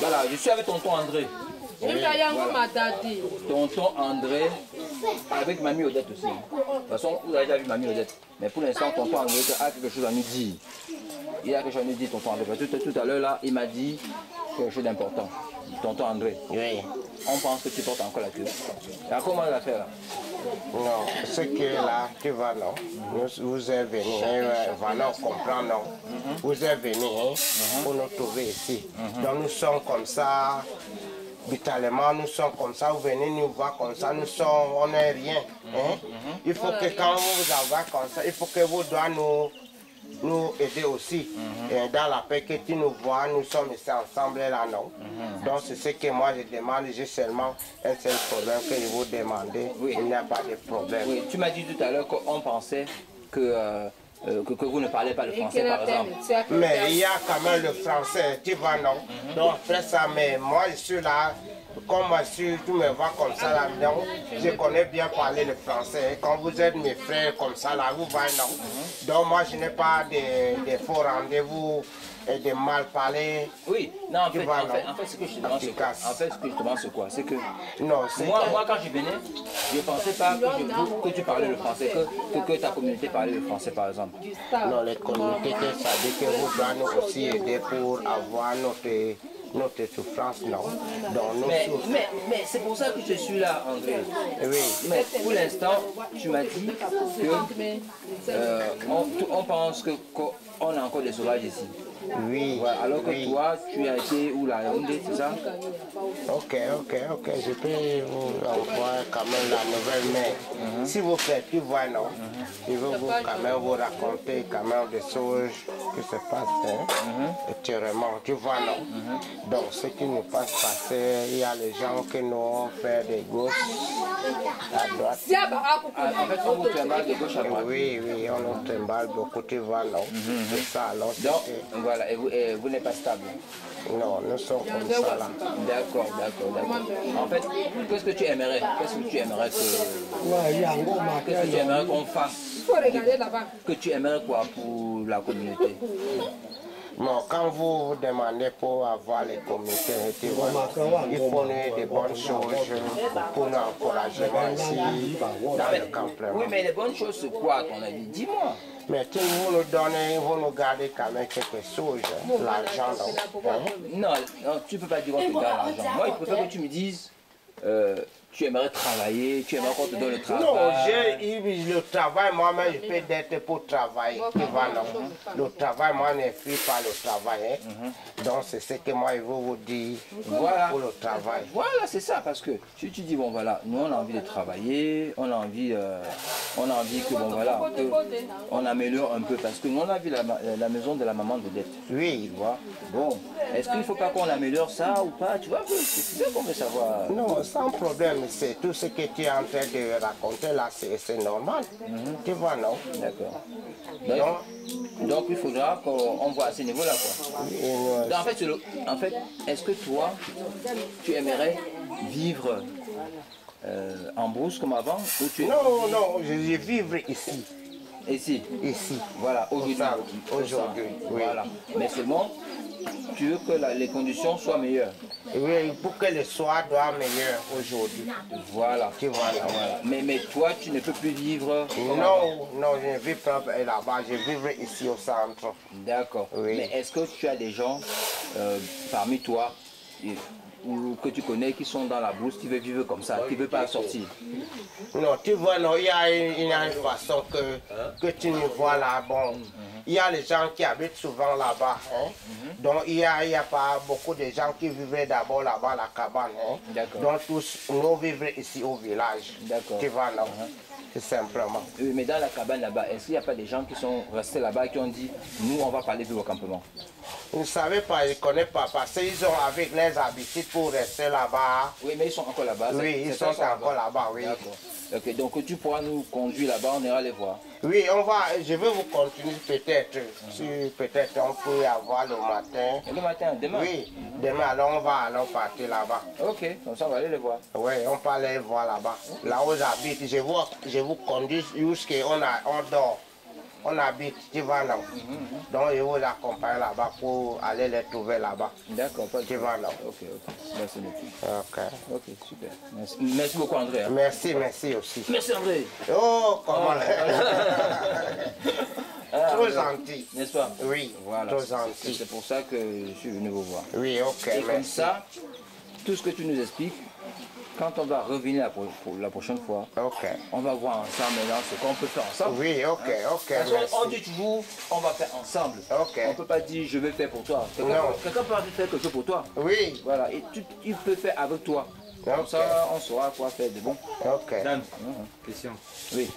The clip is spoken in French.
Voilà, je suis avec tonton André. Oui, voilà. Tonton André, avec mamie Odette aussi. De toute façon, vous avez déjà vu mamie Odette. Mais pour l'instant, tonton André a quelque chose à nous dire. Il a quelque chose à nous dire, tonton André. Parce que tout à l'heure, là, il m'a dit quelque chose d'important. Tonton André, oui. On pense que tu portes encore la queue. Alors, comment on va faire là? Non, ce qui est là, tu vas là, vous êtes venu, voilà, on comprend, non? Vous êtes venu pour nous trouver ici. Donc nous sommes comme ça, vitalement, nous sommes comme ça, vous venez nous voir comme ça, nous sommes, on n'est rien. Il faut que quand vous avez comme ça, il faut que vos doigts nous aider aussi. Et dans la paix que tu nous vois, nous sommes ici ensemble là, non? Donc c'est ce que moi je demande, j'ai seulement un seul problème que je vous demandais, oui. Il n'y a pas de problème. Oui. Tu m'as dit tout à l'heure qu'on pensait que vous ne parlez pas le français par exemple. Mais il y a quand même le français, tu vois non? Donc après ça, mais moi je suis là, comme je suis, tu me vois comme ça là, non? Je connais bien parler le français, quand vous êtes mes frères comme ça là, vous voyez non? Donc moi je n'ai pas de faux rendez-vous. Et de mal parler. Oui, non, en fait, ce que je te demande, c'est quoi? C'est que moi, quand je venais, je ne pensais pas que tu parlais le français, que ta communauté parlait le français, par exemple. Non, les communautés, ça dit que vous devez aussi aider pour avoir notre souffrance, non. Mais c'est pour ça que je suis là, André. Oui. Mais pour l'instant, tu m'as dit que on pense qu'on a encore des sauvages ici. Oui. Ouais, alors que oui. Toi, tu as été où la Yaoundé, c'est ça? Ok. Je peux vous envoyer quand même la nouvelle, mais s'il vous plaît, tu vois, non? Je veux quand même vous raconter quand même des choses qui se passent, hein? Actuellement, tu vois, non? Donc, ce qui nous passe, il y a les gens qui nous ont fait des gauches à droite. En fait, on vous trimballe de gauche à droite. Oui, on nous trimballe beaucoup, tu vois, non? C'est ça, alors voilà. Et vous n'êtes pas stable. Non, nous sommes comme ça là. D'accord. En fait, qu'est-ce que tu aimerais? Qu'est-ce que tu aimerais qu'on fasse? Que tu aimerais quoi pour la communauté? Non, quand vous demandez pour avoir les communautés, tu vois, il faut des bonnes choses pour nous encourager ici dans le campement. Oui, mais les bonnes choses, c'est quoi à ton avis? Dis-moi. Mais vous nous donnez, vous nous gardez quand même quelque chose, l'argent. Non, tu ne peux pas dire qu'on te garde l'argent. Moi, il préfère que tu me dises, tu aimerais travailler, tu aimerais qu'on te donne le travail. Non, le travail, moi-même, je peux d'être pour travailler. Tu vois, non. Le travail, moi, ne fuis pas le travail. Hein. Donc, c'est ce que moi, je veux vous dire pour le travail. Voilà, c'est ça, parce que si tu dis, bon, voilà, nous, on a envie de travailler, on a envie que, bon, voilà, on améliore un peu, parce que nous, on a vu la maison de la maman d'Odette. Oui. Tu vois, bon, est-ce qu'il ne faut pas qu'on améliore ça ou pas? Tu vois, c'est ça qu'on veut savoir. Non, sans problème. C'est tout ce que tu es en train de raconter là, c'est normal. Tu vois, non? D'accord. Donc, il faudra qu'on voit à ce niveau-là, quoi. Donc, en fait, est-ce que toi, tu aimerais vivre en brousse comme avant ou tu... Non, je vais vivre ici. Ici. Voilà, aujourd'hui. Oui. Voilà. Mais seulement, tu veux que les conditions soient meilleures. Oui, pour que le soir soit meilleur aujourd'hui. Voilà. Voilà. Mais toi, tu ne peux plus vivre. Non, je ne vis pas là-bas, je vivrai ici au centre. D'accord. Oui. Mais est-ce que tu as des gens parmi toi ou que tu connais qui sont dans la brousse, qui veulent vivre comme ça, qui ne veulent pas sortir? Non, tu vois, non, il y a une façon que tu me vois là, bon. Il y a les gens qui habitent souvent là-bas. Hein? Donc il y a pas beaucoup de gens qui vivaient d'abord là-bas à la cabane. Hein? Donc tous nous vivons ici au village. Tu vois là. Simplement. Oui, mais dans la cabane là-bas, est-ce qu'il n'y a pas des gens qui sont restés là-bas et qui ont dit nous on va parler de vos campements? Vous ne savez pas, je ne connais pas, parce qu'ils ont avec les habitudes pour rester là-bas. Oui, mais ils sont encore là-bas. Oui, ils sont encore là-bas, oui. Ok, donc tu pourras nous conduire là-bas, on ira les voir. Oui, on va, je vais vous continuer peut-être, si peut-être on peut avoir le matin. Et le matin, demain? Oui, demain, alors on va partir là-bas. Ok, comme ça on va aller les voir. Oui, on peut aller les voir là-bas. Là où j'habite, je vous conduis jusqu'à on dort. on habite devant là. Donc je vous accompagne là-bas pour aller les trouver là-bas. D'accord, devant là. Ok, ok. Merci beaucoup. Ok. Ok, super. Merci, merci beaucoup André. Merci, merci aussi. Merci André. Oh, comment trop gentil. N'est-ce pas? Oui, voilà. Trop gentil. C'est pour ça que je suis venu vous voir. Oui, ok. Et merci. Comme ça, tout ce que tu nous expliques, quand on va revenir la prochaine fois, okay, on va voir ensemble maintenant ce qu'on peut faire ensemble. Oui, ok, hein? Ok. Parce qu'on dit toujours, on va faire ensemble. Okay. On ne peut pas dire, je vais faire pour toi. Quelqu'un peut faire quelque chose pour toi. Oui. Voilà, et il peut faire avec toi. Comme okay, ça, on saura quoi faire de bon. Ok. Dan, question. Oui.